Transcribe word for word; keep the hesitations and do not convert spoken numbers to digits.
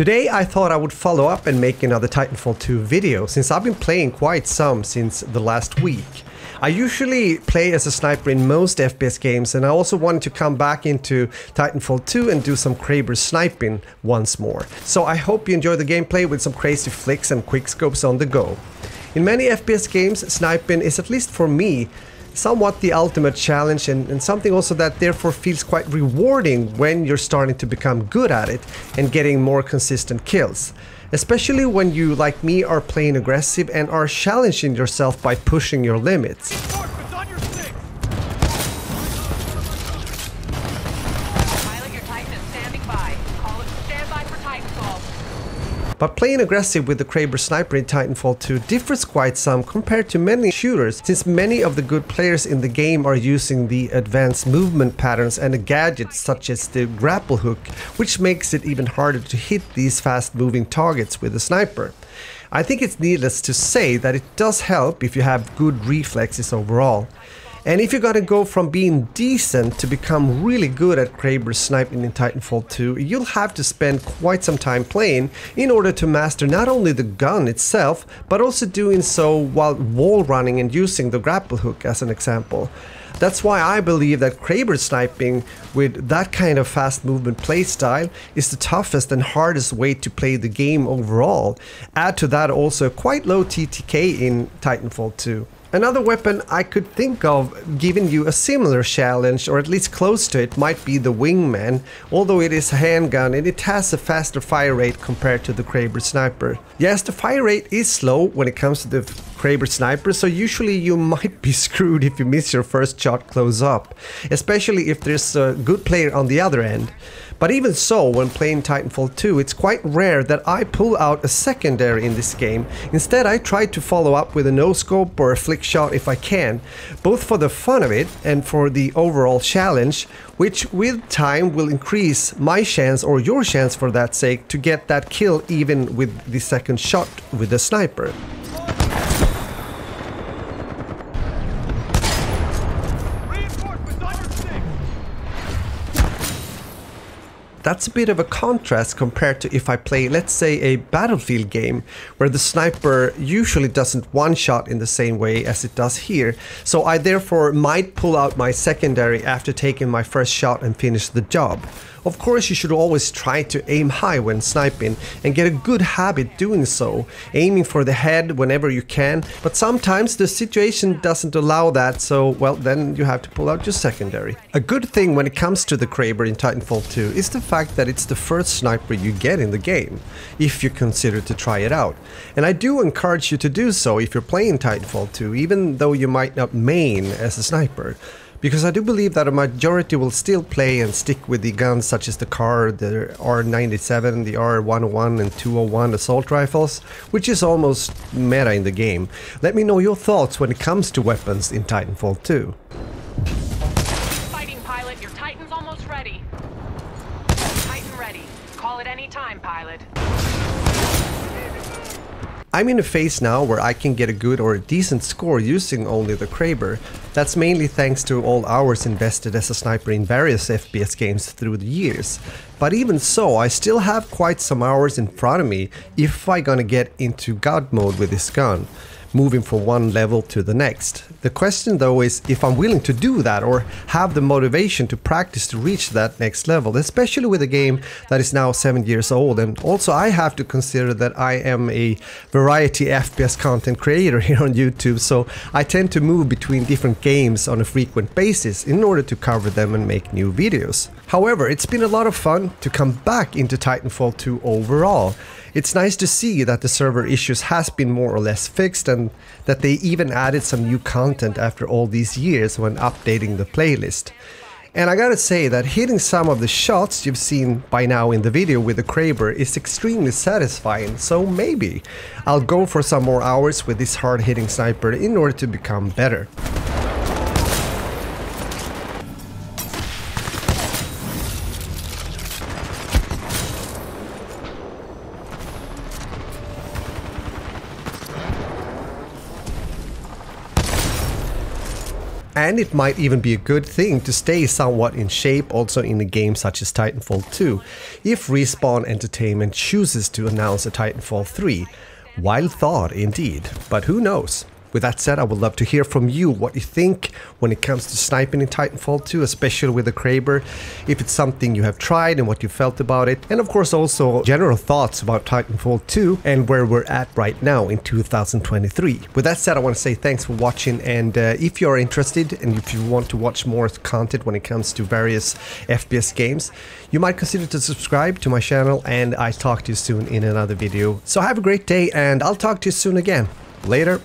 Today I thought I would follow up and make another Titanfall two video, since I've been playing quite some since the last week. I usually play as a sniper in most F P S games, and I also wanted to come back into Titanfall two and do some Kraber sniping once more. So I hope you enjoy the gameplay with some crazy flicks and quickscopes on the go. In many F P S games, sniping is, at least for me, somewhat the ultimate challenge, and, and something also that therefore feels quite rewarding when you're starting to become good at it and getting more consistent kills. Especially when you, like me, are playing aggressive and are challenging yourself by pushing your limits. But playing aggressive with the Kraber sniper in Titanfall two differs quite some compared to many shooters, since many of the good players in the game are using the advanced movement patterns and gadgets such as the grapple hook, which makes it even harder to hit these fast-moving targets with a sniper. I think it's needless to say that it does help if you have good reflexes overall. And if you're gonna go from being decent to become really good at Kraber sniping in Titanfall two, you'll have to spend quite some time playing in order to master not only the gun itself, but also doing so while wall running and using the grapple hook as an example. That's why I believe that Kraber sniping with that kind of fast movement playstyle is the toughest and hardest way to play the game overall. Add to that also quite low T T K in Titanfall two. Another weapon I could think of giving you a similar challenge, or at least close to it, might be the Wingman, although it is a handgun and it has a faster fire rate compared to the Kraber sniper. Yes, the fire rate is slow when it comes to the Kraber sniper, so usually you might be screwed if you miss your first shot close up, especially if there's a good player on the other end. But even so, when playing Titanfall two, it's quite rare that I pull out a secondary in this game. Instead, I try to follow up with a no-scope or a flick shot if I can, both for the fun of it and for the overall challenge, which with time will increase my chance, or your chance for that sake, to get that kill even with the second shot with the sniper. That's a bit of a contrast compared to if I play, let's say, a Battlefield game, where the sniper usually doesn't one-shot in the same way as it does here, so I therefore might pull out my secondary after taking my first shot and finish the job. Of course, you should always try to aim high when sniping and get a good habit doing so, aiming for the head whenever you can, but sometimes the situation doesn't allow that, so well, then you have to pull out your secondary. A good thing when it comes to the Kraber in Titanfall two is the fact that it's the first sniper you get in the game, if you consider to try it out. And I do encourage you to do so if you're playing Titanfall two, even though you might not main as a sniper. Because I do believe that a majority will still play and stick with the guns such as the C A R, the R ninety-seven, the R one oh one and two oh one assault rifles, which is almost meta in the game. Let me know your thoughts when it comes to weapons in Titanfall two. Fighting pilot, your Titan's almost ready. Titan ready. Call it any time, pilot. I'm in a phase now where I can get a good or a decent score using only the Kraber. That's mainly thanks to all hours invested as a sniper in various F P S games through the years. But even so, I still have quite some hours in front of me if I'm gonna get into God mode with this gun, moving from one level to the next. The question though is if I'm willing to do that or have the motivation to practice to reach that next level, especially with a game that is now seven years old. And also I have to consider that I am a variety F P S content creator here on YouTube, so I tend to move between different games on a frequent basis in order to cover them and make new videos. However, it's been a lot of fun to come back into Titanfall two overall. It's nice to see that the server issues has been more or less fixed, and that they even added some new content after all these years when updating the playlist. And I gotta say that hitting some of the shots you've seen by now in the video with the Kraber is extremely satisfying, so maybe I'll go for some more hours with this hard-hitting sniper in order to become better. and it might even be a good thing to stay somewhat in shape also in a game such as Titanfall two, if Respawn Entertainment chooses to announce a Titanfall three. Wild thought indeed, but who knows? With that said, I would love to hear from you what you think when it comes to sniping in Titanfall two, especially with the Kraber, if it's something you have tried and what you felt about it, and of course also general thoughts about Titanfall two and where we're at right now in two thousand twenty-three. With that said, I want to say thanks for watching, and uh, if you're interested and if you want to watch more content when it comes to various F P S games, you might consider to subscribe to my channel, and I'll talk to you soon in another video. So have a great day, and I'll talk to you soon again. Later.